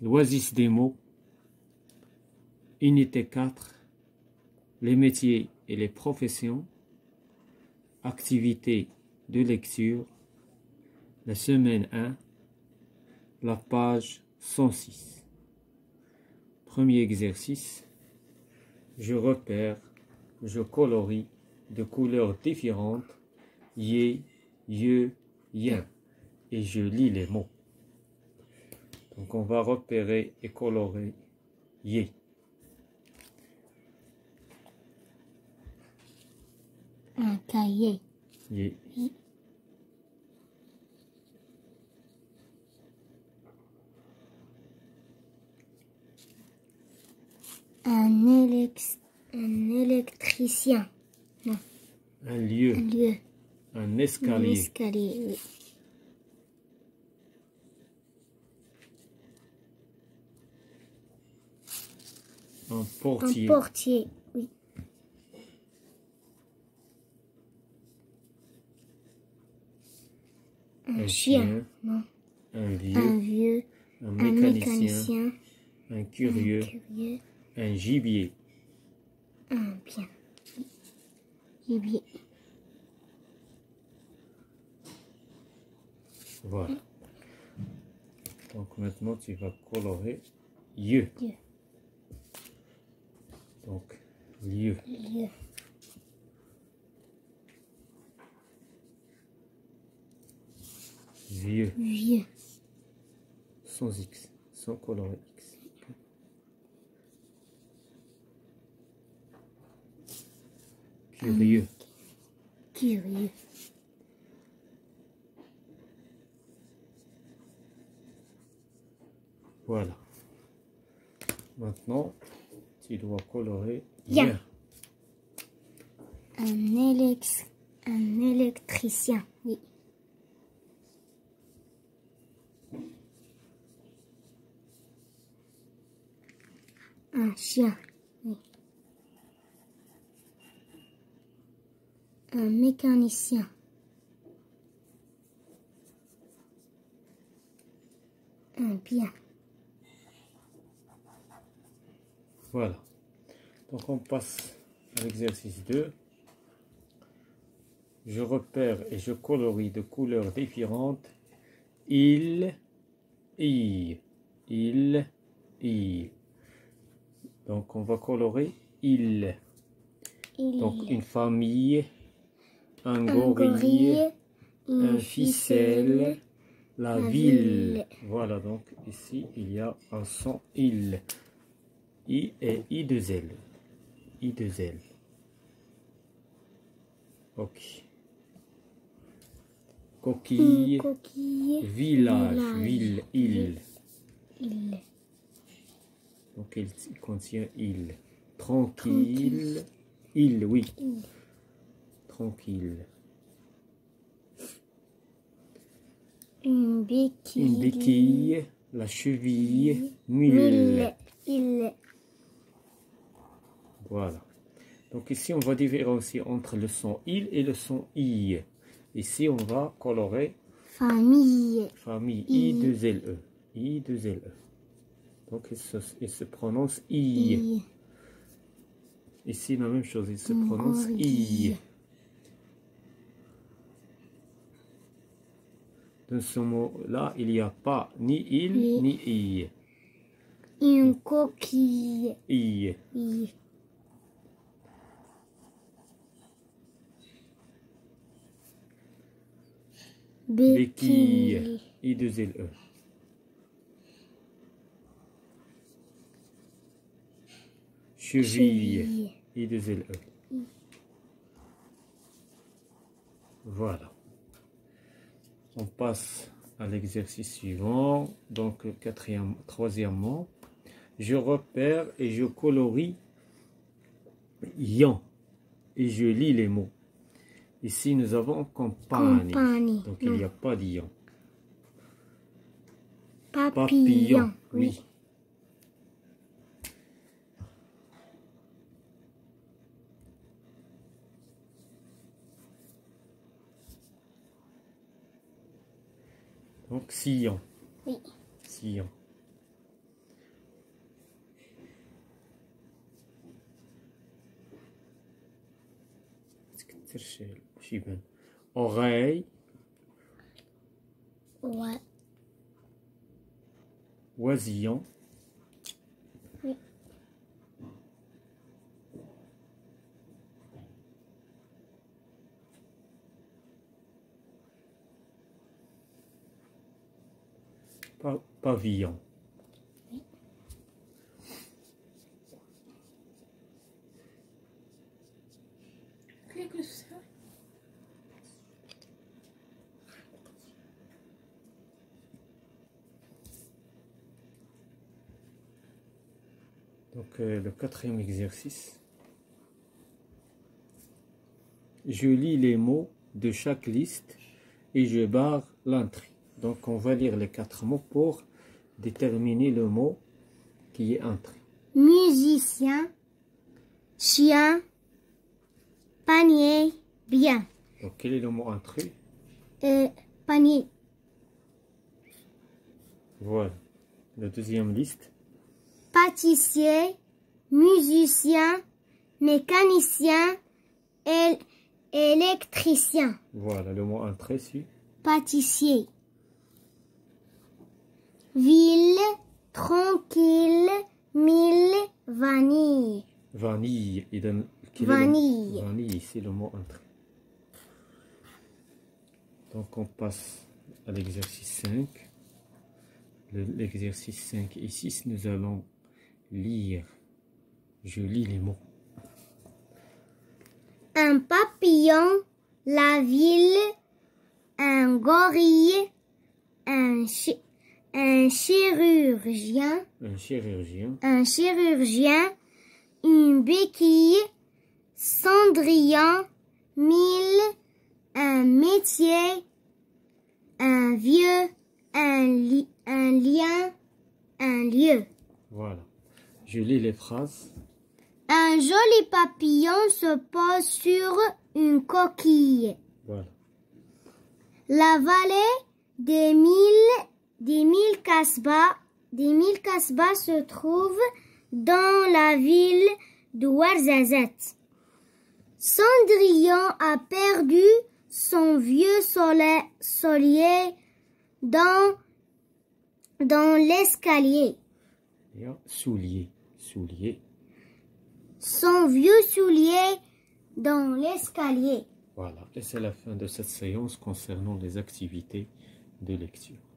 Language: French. L'Oasis des mots, unité 4, les métiers et les professions, activités de lecture, la semaine 1, la page 106. Premier exercice, je repère, je colorie de couleurs différentes, yé, ye, yen, et je lis les mots. Donc on va repérer et colorer yé. Un cahier. Yé. Oui. Un électricien. Non. Un lieu. Un escalier. Oui. Un portier, oui. Un chien, non. Un vieux, un mécanicien, un curieux, un gibier. Gibier. Voilà. Donc maintenant tu vas colorer yeux. Donc, lieu. Vieux. Sans X, sans coloré X. Curieux. Voilà. Maintenant, tu dois colorer bien. Un électricien, oui. Un chien, oui. Un mécanicien. Un bien. Voilà. Donc on passe à l'exercice 2. Je repère et je colorie de couleurs différentes. Il. Donc on va colorer il. Donc une famille, un gorille, une ficelle, la ville. Voilà, donc ici il y a un son il. I et I2L. I2L. Ok. Coquille. Village. Ville, île. Donc il contient île. Tranquille. Île, oui. Il. Tranquille. Une béquille. La cheville. Mule. Il. Voilà. Donc ici, on va différencier entre le son il et le son i. Ici, on va colorer famille. Famille, I2LE. I2LE. Donc, il se prononce i. Ici, la même chose, il se prononce i. Dans ce mot-là, il n'y a pas ni il ni i. Une coquille. I. Béquille. I2LE. Cheville. I2LE. Voilà. On passe à l'exercice suivant. Donc, troisièmement, je repère et je colorie yan et je lis les mots. Ici, nous avons compagnie. Donc, non. Il n'y a pas d'yan. Papillon, oui. Donc, sillon. Oreille. Ouais. Oisillon. Oui. Pavillon. Oui. Qu'est-ce que c'est? Donc, le quatrième exercice. Je lis les mots de chaque liste et je barre l'entrée. Donc, on va lire les quatre mots pour déterminer le mot qui est entré. Musicien, chien, panier, bien. Donc, quel est le mot entré? Panier. Voilà. La deuxième liste. Pâtissier, musicien, mécanicien, électricien. Voilà, le mot entré, c'est pâtissier. Ville, tranquille, mille, vanille. Vanille. Et dans, vanille. Vanille, c'est le mot entré. Donc, on passe à l'exercice 5. L'exercice 5 et 6, nous allons lire. Je lis les mots. Un papillon, la ville, un gorille, un chirurgien, une béquille, Cendrillon, mille, un métier, un vieux, un lien, un lieu. Voilà. Je lis les phrases. Un joli papillon se pose sur une coquille. Voilà. La vallée des mille casbahs se trouve dans la ville de Ouarzazate. Cendrillon a perdu son vieux solier dans l'escalier. Soulier. Son vieux soulier dans l'escalier. Voilà, et c'est la fin de cette séance concernant les activités de lecture.